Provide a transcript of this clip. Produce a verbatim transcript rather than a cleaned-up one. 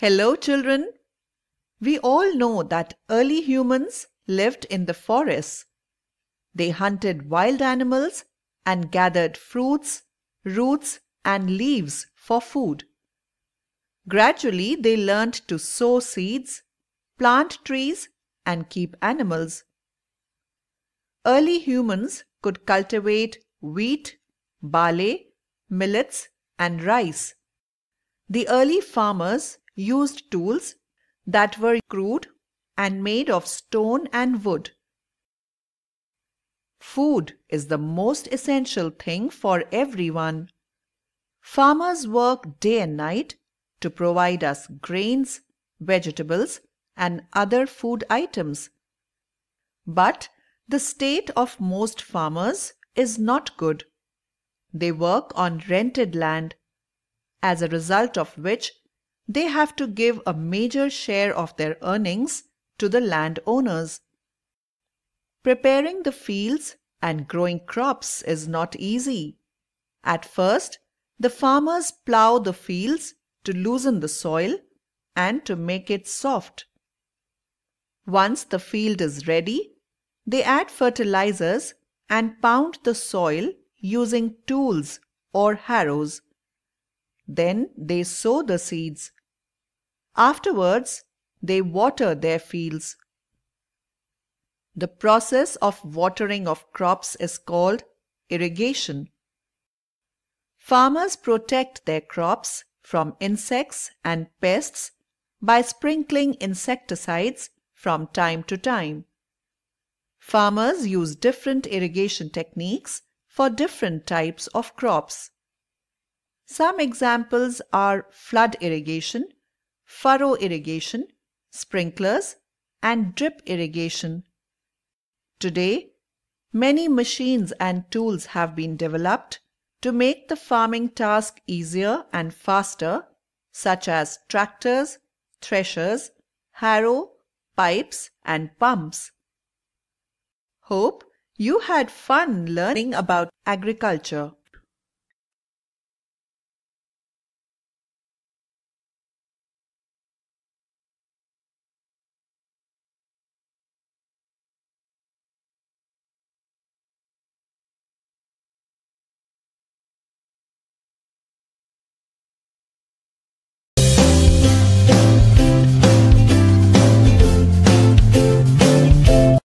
Hello, children. We all know that early humans lived in the forests. They hunted wild animals and gathered fruits, roots, and leaves for food. Gradually, they learned to sow seeds, plant trees, and keep animals. Early humans could cultivate wheat, barley, millets, and rice. The early farmers used tools that were crude and made of stone and wood. Food is the most essential thing for everyone. Farmers work day and night to provide us grains, vegetables, and other food items. But the state of most farmers is not good. They work on rented land, as a result of which they have to give a major share of their earnings to the landowners. Preparing the fields and growing crops is not easy. At first, the farmers plow the fields to loosen the soil and to make it soft. Once the field is ready, they add fertilizers and pound the soil using tools or harrows. Then they sow the seeds. Afterwards, they water their fields. The process of watering of crops is called irrigation. Farmers protect their crops from insects and pests by sprinkling insecticides from time to time. Farmers use different irrigation techniques for different types of crops. Some examples are flood irrigation, furrow irrigation, sprinklers, and drip irrigation. Today, many machines and tools have been developed to make the farming task easier and faster, such as tractors, threshers, harrow, pipes, and pumps. Hope you had fun learning about agriculture.